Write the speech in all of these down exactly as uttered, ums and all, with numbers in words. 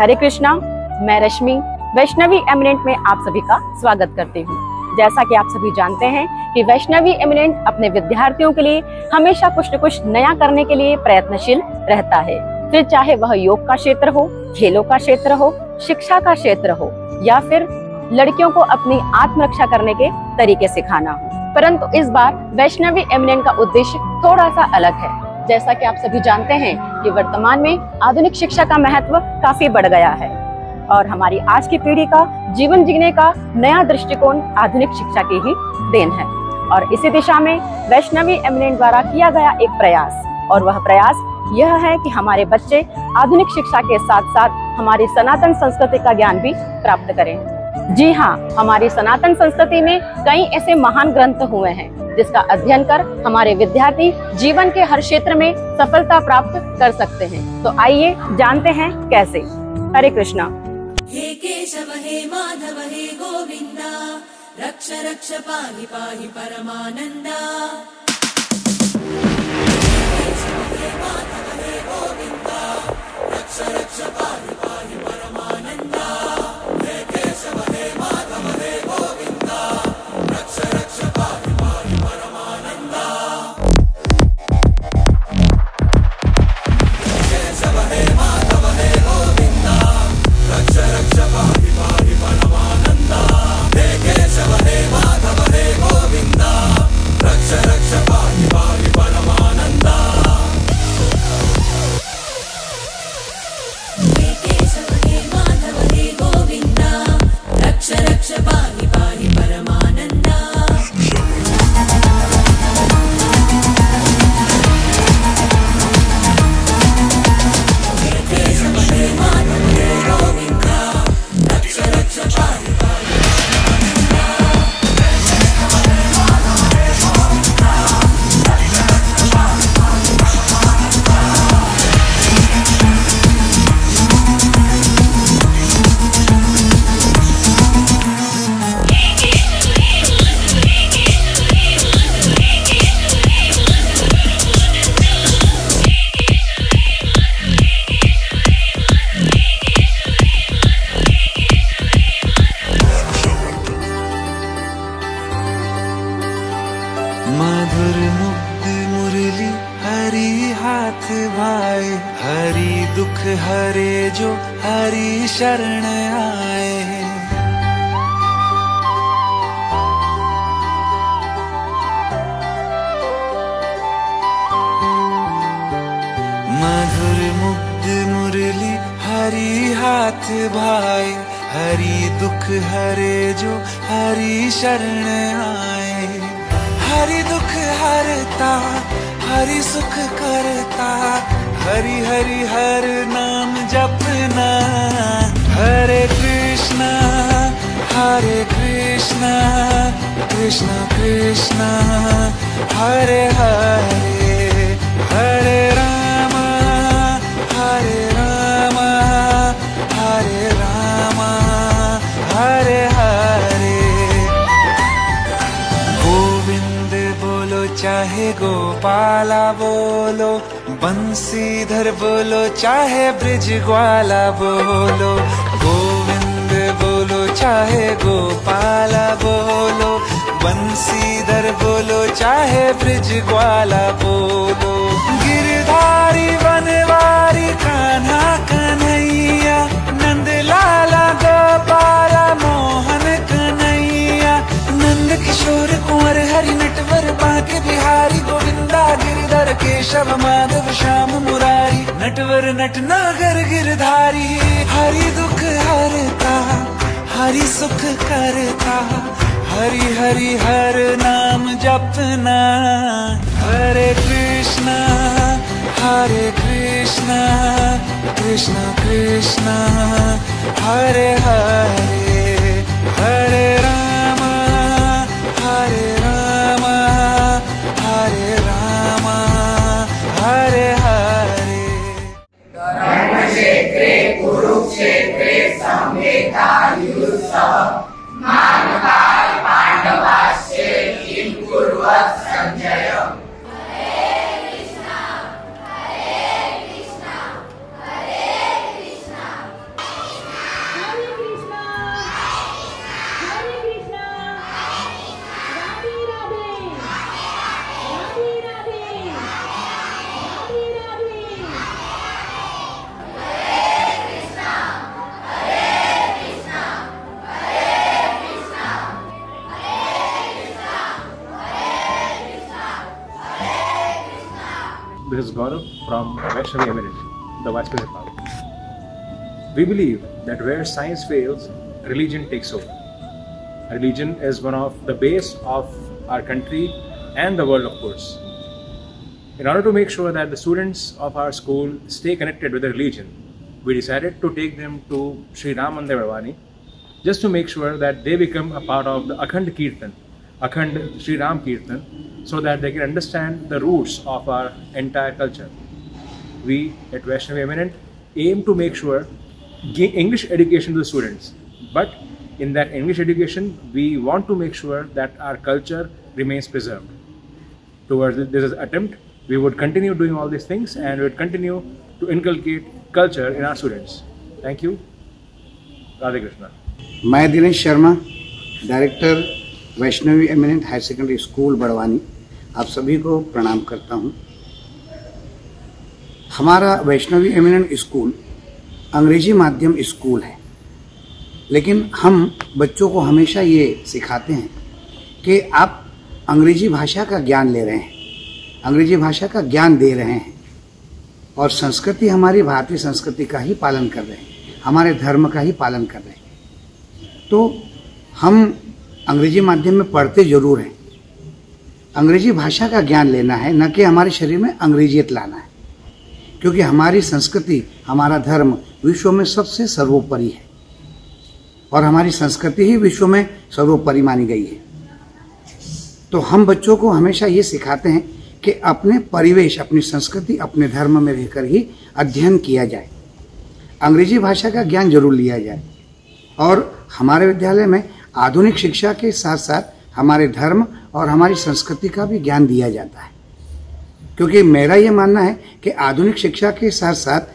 हरे कृष्णा। मैं रश्मि वैष्णवी एमिनेंट में आप सभी का स्वागत करती हूँ। जैसा कि आप सभी जानते हैं कि वैष्णवी एमिनेंट अपने विद्यार्थियों के लिए हमेशा कुछ न कुछ नया करने के लिए प्रयत्नशील रहता है, फिर चाहे वह योग का क्षेत्र हो, खेलों का क्षेत्र हो, शिक्षा का क्षेत्र हो या फिर लड़कियों को अपनी आत्मरक्षा करने के तरीके सिखाना हो। परंतु इस बार वैष्णवी एमिनेंट का उद्देश्य थोड़ा सा अलग है। जैसा कि आप सभी जानते हैं कि वर्तमान में आधुनिक शिक्षा का महत्व काफी बढ़ गया है और हमारी आज की पीढ़ी का जीवन जीने का नया दृष्टिकोण आधुनिक शिक्षा की ही देन है। और इसी दिशा में वैष्णवी एमिनेंट द्वारा किया गया एक प्रयास, और वह प्रयास यह है कि हमारे बच्चे आधुनिक शिक्षा के साथ साथ हमारी सनातन संस्कृति का ज्ञान भी प्राप्त करें। जी हाँ, हमारी सनातन संस्कृति में कई ऐसे महान ग्रंथ हुए हैं जिसका अध्ययन कर हमारे विद्यार्थी जीवन के हर क्षेत्र में सफलता प्राप्त कर सकते हैं। तो आइए जानते हैं कैसे। हरे कृष्णा। हे केशव हे माधव हे गोविंदा, रक्ष रक्ष पाहि पाहि परमानंदा। हे केशव हे माधव हे गोविंदा, रक्ष रक्ष पाहि पाहि Paramananda. Gaurav from Vaishnavi Eminent, the Vaishnavi Department. We believe that where science fails, religion takes over. Religion is one of the base of our country and the world, of course. In order to make sure that the students of our school stay connected with the religion, we decided to take them to Shri Ram Mandir Barwani, just to make sure that they become a part of the Akhand Kirtan, Akhand Shri Ram Kirtan, so that they can understand the roots of our entire culture. We at Vaishnavi Eminent aim to make sure English education to the students, but in that English education, we want to make sure that our culture remains preserved. Towards this attempt, we would continue doing all these things and we would continue to inculcate culture in our students. Thank you. Radhe Krishna. मैं Dinesh Sharma, director Vaishnavi eminent higher secondary school Barwani, आप सभी को प्रणाम करता हूं। हमारा Vaishnavi eminent school अंग्रेजी माध्यम स्कूल है, लेकिन हम बच्चों को हमेशा ये सिखाते हैं कि आप अंग्रेजी भाषा का ज्ञान ले रहे हैं, अंग्रेजी भाषा का ज्ञान दे रहे हैं और संस्कृति हमारी भारतीय संस्कृति का ही पालन कर रहे हैं, हमारे धर्म का ही पालन कर रहे हैं। तो हम अंग्रेजी माध्यम में पढ़ते जरूर हैं, अंग्रेजी भाषा का ज्ञान लेना है, न कि हमारे शरीर में अंग्रेजियत लाना है, क्योंकि हमारी संस्कृति, हमारा धर्म विश्व में सबसे सर्वोपरि है और हमारी संस्कृति ही विश्व में सर्वोपरि मानी गई है। तो हम बच्चों को हमेशा ये सिखाते हैं कि अपने परिवेश, अपनी संस्कृति, अपने धर्म में रहकर ही अध्ययन किया जाए, अंग्रेजी भाषा का ज्ञान जरूर लिया जाए। और हमारे विद्यालय में आधुनिक शिक्षा के साथ साथ हमारे धर्म और हमारी संस्कृति का भी ज्ञान दिया जाता है, क्योंकि मेरा ये मानना है कि आधुनिक शिक्षा के साथ साथ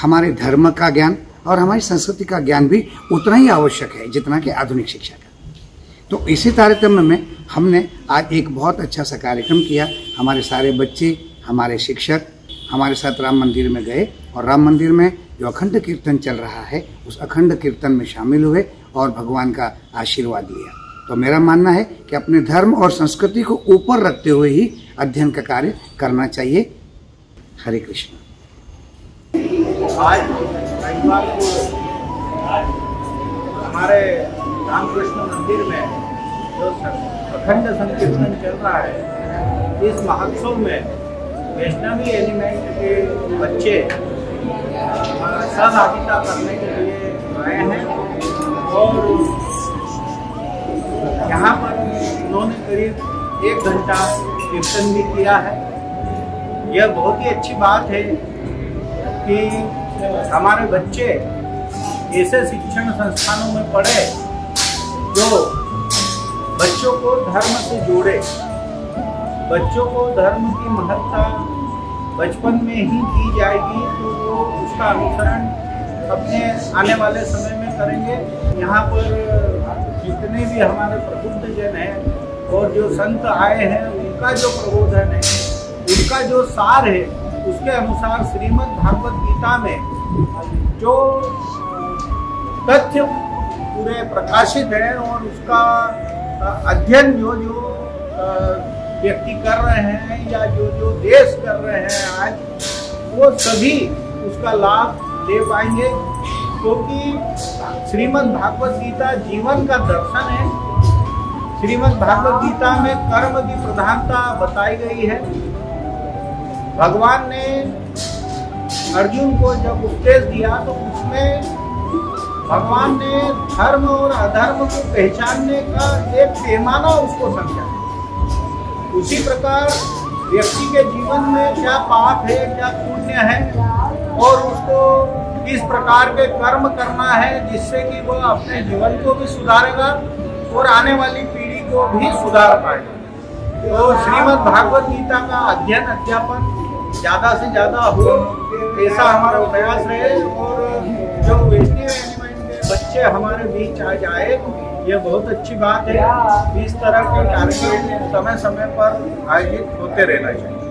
हमारे धर्म का ज्ञान और हमारी संस्कृति का ज्ञान भी उतना ही आवश्यक है जितना कि आधुनिक शिक्षा का। तो इसी तारतम्य में हमने आज एक बहुत अच्छा सा कार्यक्रम किया। हमारे सारे बच्चे, हमारे शिक्षक हमारे साथ राम मंदिर में गए और राम मंदिर में जो अखंड कीर्तन चल रहा है उस अखंड कीर्तन में शामिल हुए और भगवान का आशीर्वाद लिया। तो मेरा मानना है कि अपने धर्म और संस्कृति को ऊपर रखते हुए ही अध्ययन का कार्य करना चाहिए। हरे कृष्ण। आज रविवार को हमारे रामकृष्ण मंदिर में जो अखंड संकीर्तन चल रहा है, इस महोत्सव में वैष्णवी एलिमेंट के बच्चे सहभागिता करने के लिए आए हैं और यहाँ पर उन्होंने करीब एक घंटा कीर्तन भी किया है। यह बहुत ही अच्छी बात है कि हमारे बच्चे ऐसे शिक्षण संस्थानों में पढ़े जो बच्चों को धर्म से जोड़े, बच्चों को धर्म की महत्ता बचपन में ही दी जाएगी तो वो उसका अनुसरण अपने आने वाले समय में करेंगे। यहाँ पर जितने भी हमारे प्रबुद्ध जन हैं और जो संत आए हैं उनका जो प्रबोधन है, उनका जो सार है, उसके अनुसार श्रीमद् भागवत गीता में जो तथ्य पूरे प्रकाशित हैं और उसका अध्ययन जो जो व्यक्ति कर रहे हैं या जो जो देश कर रहे हैं आज, वो सभी उसका लाभ ले पाएंगे, क्योंकि तो श्रीमद् भागवत गीता जीवन का दर्शन है। श्रीमद् भागवत गीता में कर्म की प्रधानता बताई गई है। भगवान ने अर्जुन को जब उपदेश दिया तो उसमें भगवान ने धर्म और अधर्म को पहचानने का एक पैमाना उसको समझाया। उसी प्रकार व्यक्ति के जीवन में क्या पाप है, क्या पुण्य है और उसको किस प्रकार के कर्म करना है जिससे कि वो अपने जीवन को भी सुधारेगा और आने वाली पीढ़ी को भी सुधार पाएगा। तो श्रीमद् भागवत गीता का अध्ययन अध्यापन ज़्यादा से ज़्यादा हो, ऐसा हमारा प्रयास रहे और जो वैष्णवी एलिमेंट के बच्चे हमारे बीच आज आए, यह बहुत अच्छी बात है। इस तरह के कार्यक्रम समय समय पर आयोजित होते रहना चाहिए।